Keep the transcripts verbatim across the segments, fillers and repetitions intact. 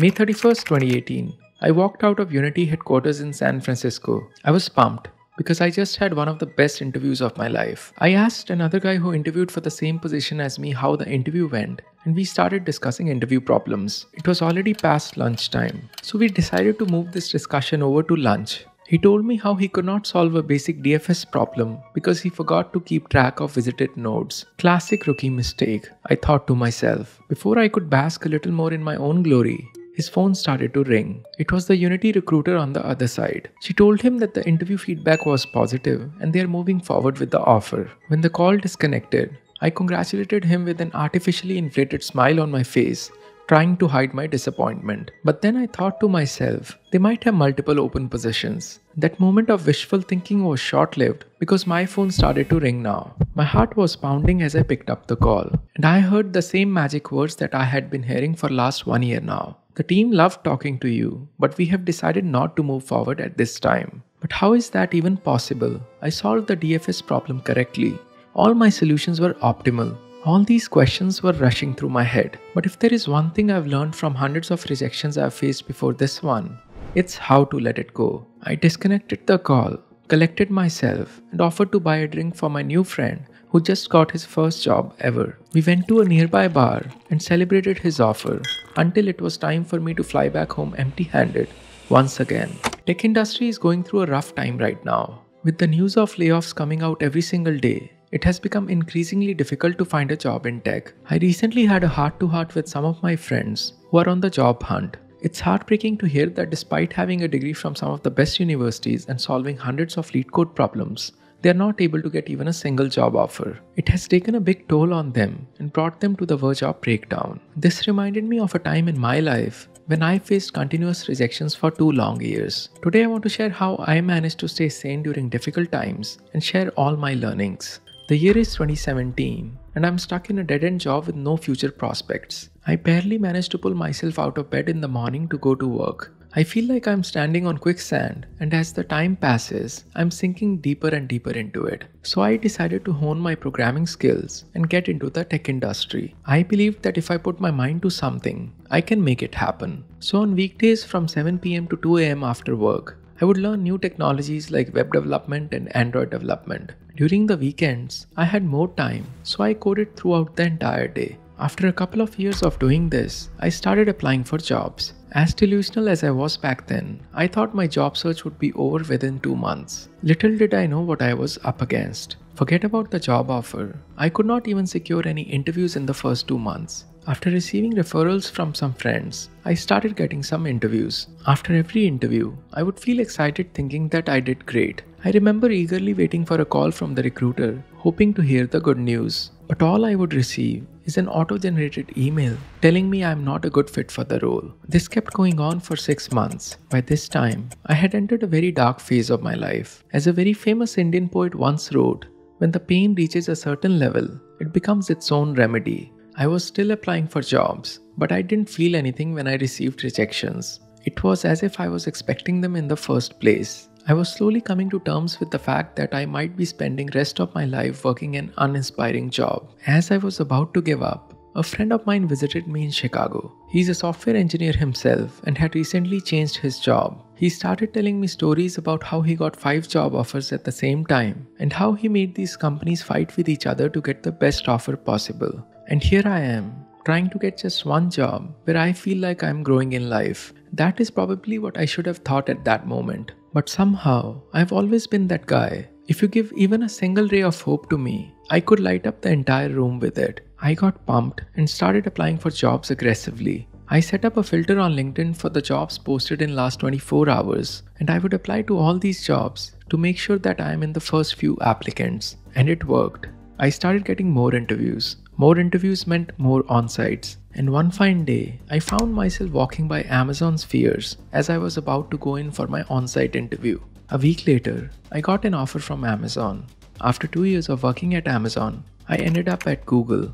May thirty-first, twenty eighteen. I walked out of Unity headquarters in San Francisco. I was pumped because I just had one of the best interviews of my life. I asked another guy who interviewed for the same position as me how the interview went, and we started discussing interview problems. It was already past lunchtime, so we decided to move this discussion over to lunch. He told me how he could not solve a basic D F S problem because he forgot to keep track of visited nodes. Classic rookie mistake, I thought to myself. Before I could bask a little more in my own glory, his phone started to ring. It was the Unity recruiter on the other side. She told him that the interview feedback was positive and they are moving forward with the offer. When the call disconnected, I congratulated him with an artificially inflated smile on my face, trying to hide my disappointment. But then I thought to myself, they might have multiple open positions. That moment of wishful thinking was short-lived because my phone started to ring now. My heart was pounding as I picked up the call, and I heard the same magic words that I had been hearing for last one year now. The team loved talking to you, but we have decided not to move forward at this time. But how is that even possible? I solved the D F S problem correctly. All my solutions were optimal. All these questions were rushing through my head, but if there is one thing I've learned from hundreds of rejections I've faced before this one, it's how to let it go. I disconnected the call, collected myself, and offered to buy a drink for my new friend who just got his first job ever. We went to a nearby bar and celebrated his offer until it was time for me to fly back home empty-handed once again. Tech industry is going through a rough time right now. With the news of layoffs coming out every single day, it has become increasingly difficult to find a job in tech. I recently had a heart-to-heart with some of my friends who are on the job hunt. It's heartbreaking to hear that despite having a degree from some of the best universities and solving hundreds of LeetCode problems, they are not able to get even a single job offer. It has taken a big toll on them and brought them to the verge of breakdown. This reminded me of a time in my life when I faced continuous rejections for two long years. Today I want to share how I managed to stay sane during difficult times and share all my learnings. The year is twenty seventeen and I'm stuck in a dead-end job with no future prospects. I barely managed to pull myself out of bed in the morning to go to work. I feel like I'm standing on quicksand, and as the time passes, I'm sinking deeper and deeper into it. So I decided to hone my programming skills and get into the tech industry. I believed that if I put my mind to something, I can make it happen. So on weekdays from seven p m to two a m after work, I would learn new technologies like web development and Android development. During the weekends, I had more time, so I coded throughout the entire day. After a couple of years of doing this, I started applying for jobs. As delusional as I was back then, I thought my job search would be over within two months. Little did I know what I was up against. Forget about the job offer. I could not even secure any interviews in the first two months. After receiving referrals from some friends, I started getting some interviews. After every interview, I would feel excited thinking that I did great. I remember eagerly waiting for a call from the recruiter, hoping to hear the good news. But all I would receive is an auto-generated email telling me I am not a good fit for the role. This kept going on for six months. By this time, I had entered a very dark phase of my life. As a very famous Indian poet once wrote, "When the pain reaches a certain level, it becomes its own remedy." I was still applying for jobs, but I didn't feel anything when I received rejections. It was as if I was expecting them in the first place. I was slowly coming to terms with the fact that I might be spending rest of my life working an uninspiring job. As I was about to give up, a friend of mine visited me in Chicago. He's a software engineer himself and had recently changed his job. He started telling me stories about how he got five job offers at the same time and how he made these companies fight with each other to get the best offer possible. And here I am, trying to get just one job where I feel like I'm growing in life. That is probably what I should have thought at that moment. But somehow, I've always been that guy. If you give even a single ray of hope to me, I could light up the entire room with it. I got pumped and started applying for jobs aggressively. I set up a filter on LinkedIn for the jobs posted in last twenty-four hours, and I would apply to all these jobs to make sure that I am in the first few applicants. And it worked. I started getting more interviews. More interviews meant more on-sites. And one fine day, I found myself walking by Amazon's spheres as I was about to go in for my on-site interview. A week later, I got an offer from Amazon. After two years of working at Amazon, I ended up at Google.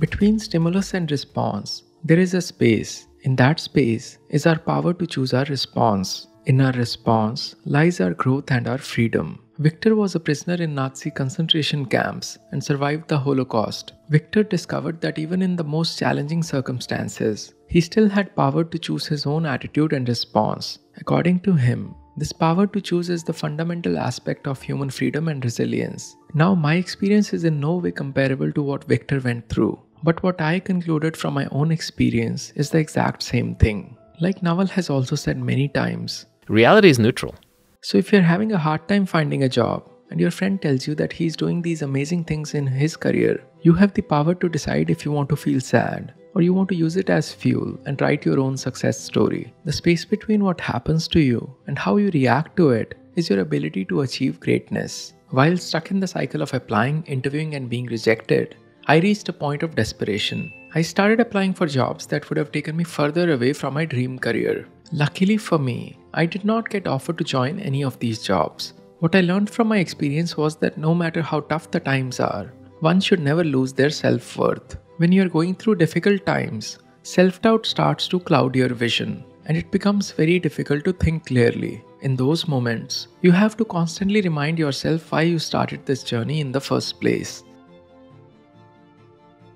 Between stimulus and response, there is a space. In that space is our power to choose our response. In our response lies our growth and our freedom. Victor was a prisoner in Nazi concentration camps and survived the Holocaust. Victor discovered that even in the most challenging circumstances, he still had power to choose his own attitude and response. According to him, this power to choose is the fundamental aspect of human freedom and resilience. Now, my experience is in no way comparable to what Victor went through, but what I concluded from my own experience is the exact same thing. Like Naval has also said many times, reality is neutral. So if you're having a hard time finding a job and your friend tells you that he's doing these amazing things in his career, you have the power to decide if you want to feel sad or you want to use it as fuel and write your own success story. The space between what happens to you and how you react to it is your ability to achieve greatness. While stuck in the cycle of applying, interviewing and being rejected, I reached a point of desperation. I started applying for jobs that would have taken me further away from my dream career. Luckily for me, I did not get offered to join any of these jobs. What I learned from my experience was that no matter how tough the times are, one should never lose their self-worth. When you are going through difficult times, self-doubt starts to cloud your vision, and it becomes very difficult to think clearly. In those moments, you have to constantly remind yourself why you started this journey in the first place.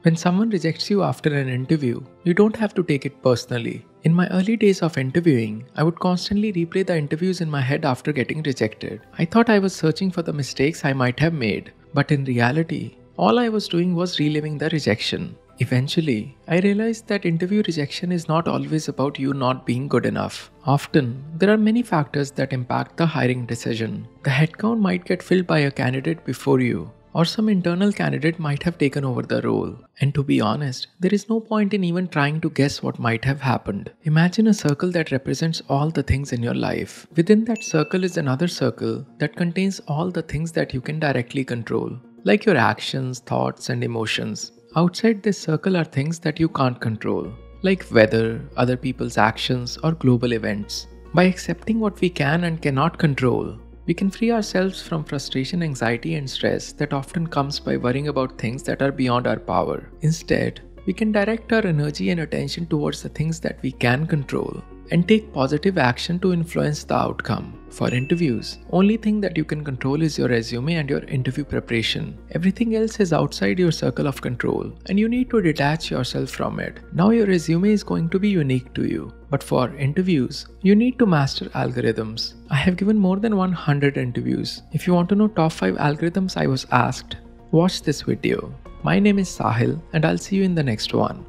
When someone rejects you after an interview, you don't have to take it personally. In my early days of interviewing, I would constantly replay the interviews in my head after getting rejected. I thought I was searching for the mistakes I might have made, but in reality, all I was doing was reliving the rejection. Eventually, I realized that interview rejection is not always about you not being good enough. Often, there are many factors that impact the hiring decision. The headcount might get filled by a candidate before you, or some internal candidate might have taken over the role. And to be honest, there is no point in even trying to guess what might have happened. Imagine a circle that represents all the things in your life. Within that circle is another circle that contains all the things that you can directly control, like your actions, thoughts, and emotions. Outside this circle are things that you can't control, like weather, other people's actions, or global events. By accepting what we can and cannot control, we can free ourselves from frustration, anxiety, and stress that often comes by worrying about things that are beyond our power. Instead, we can direct our energy and attention towards the things that we can control and take positive action to influence the outcome. For interviews, only thing that you can control is your resume and your interview preparation. Everything else is outside your circle of control, and you need to detach yourself from it. Now your resume is going to be unique to you. But for interviews, you need to master algorithms. I have given more than one hundred interviews. If you want to know top five algorithms I was asked, watch this video. My name is Sahil, and I'll see you in the next one.